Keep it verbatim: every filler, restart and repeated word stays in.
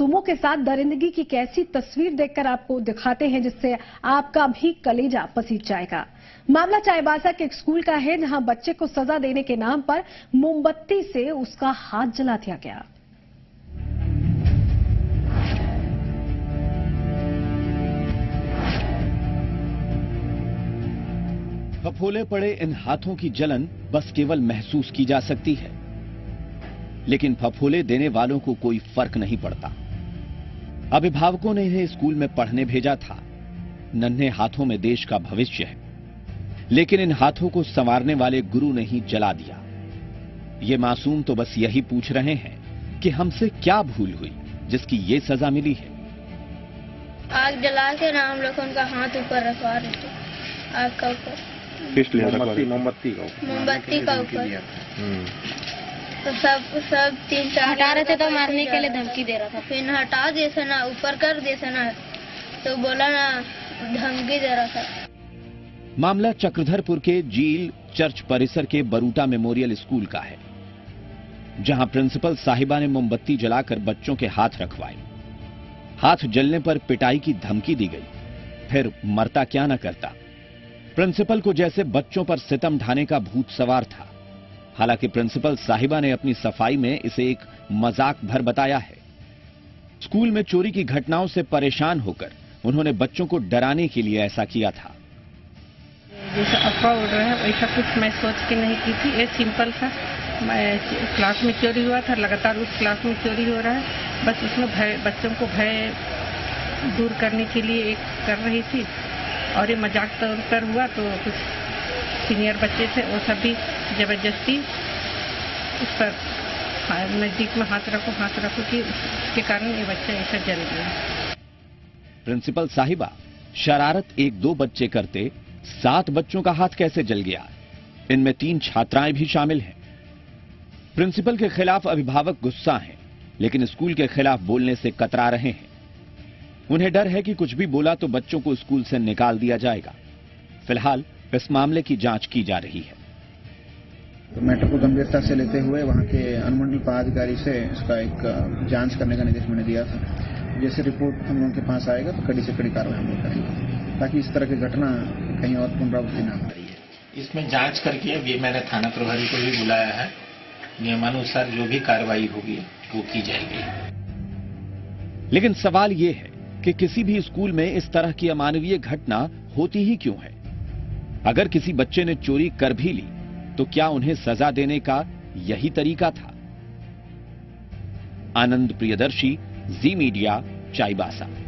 मासूमों के साथ दरिंदगी की कैसी तस्वीर देखकर आपको दिखाते हैं जिससे आपका भी कलेजा पसीज जाएगा। मामला चाईबासा के एक स्कूल का है जहां बच्चे को सजा देने के नाम पर मोमबत्ती से उसका हाथ जला दिया गया। फफोले पड़े इन हाथों की जलन बस केवल महसूस की जा सकती है, लेकिन फफोले देने वालों को कोई फर्क नहीं पड़ता। अभिभावकों ने इन्हें स्कूल में पढ़ने भेजा था। नन्हे हाथों में देश का भविष्य है, लेकिन इन हाथों को संवारने वाले गुरु ने ही जला दिया। ये मासूम तो बस यही पूछ रहे हैं कि हमसे क्या भूल हुई जिसकी ये सजा मिली है। आग जला के ना हम लोग उनका हाथ ऊपर रखवा रहे थे, आग का ऊपर, मोमबत्ती का मोमबत्ती का ऊपर। तो सब सब तीन चार हटा रहे थे तो मारने के लिए धमकी दे रहा था। फिर हटा जैसे ना ऊपर कर जैसे ना, तो बोला ना धमकी दे रहा था। मामला चक्रधरपुर के झील चर्च परिसर के बरूटा मेमोरियल स्कूल का है, जहां प्रिंसिपल साहिबा ने मोमबत्ती जलाकर बच्चों के हाथ रखवाए। हाथ जलने पर पिटाई की धमकी दी गई, फिर मरता क्या न करता। प्रिंसिपल को जैसे बच्चों पर सितम ढाने का भूत सवार था। हालांकि प्रिंसिपल साहिबा ने अपनी सफाई में इसे एक मजाक भर बताया है। स्कूल में चोरी की घटनाओं से परेशान होकर उन्होंने बच्चों को डराने के लिए ऐसा किया था। जैसा अफवाह उड़ रहा है वैसा कुछ मैं सोच के नहीं की थी। ये सिंपल था, मैं क्लास में चोरी हुआ था, लगातार उस क्लास में चोरी हो रहा है। बस उसमें भय, बच्चों को भय दूर करने के लिए एक कर रही थी, और ये मजाक तौर पर हुआ तो कुछ सीनियर बच्चे थे वो सभी जबरदस्ती उस पर नजदीक में हाथ रखो हाथ रखो कि उसके कारण ये बच्चा ऐसा जल गया। प्रिंसिपल साहिबा शरारत एक दो बच्चे करते सात बच्चों का हाथ कैसे जल गया, इनमें तीन छात्राएं भी शामिल हैं। प्रिंसिपल के खिलाफ अभिभावक गुस्सा हैं, लेकिन स्कूल के खिलाफ बोलने से कतरा रहे हैं। उन्हें डर है कि कुछ भी बोला तो बच्चों को स्कूल से निकाल दिया जाएगा। फिलहाल इस मामले की जांच की जा रही है। तो मैटर को गंभीरता से लेते हुए वहां के अनुमंडल पदाधिकारी से इसका एक जांच करने का निर्देश मैंने दिया था। जैसे रिपोर्ट हम लोगों के पास आएगा तो कड़ी से कड़ी कार्रवाई हम लोग करेंगे, ताकि इस तरह की घटना कहीं और पुनरावृत्ति न हो। इसमें जांच करके अभी मैंने थाना प्रभारी को भी बुलाया है, नियमानुसार जो भी कार्रवाई होगी वो की जाएगी। लेकिन सवाल ये है कि किसी भी स्कूल में इस तरह की अमानवीय घटना होती ही क्यों है? अगर किसी बच्चे ने चोरी कर भी ली तो क्या उन्हें सजा देने का यही तरीका था? आनंद प्रियदर्शी, जी मीडिया, चाईबासा।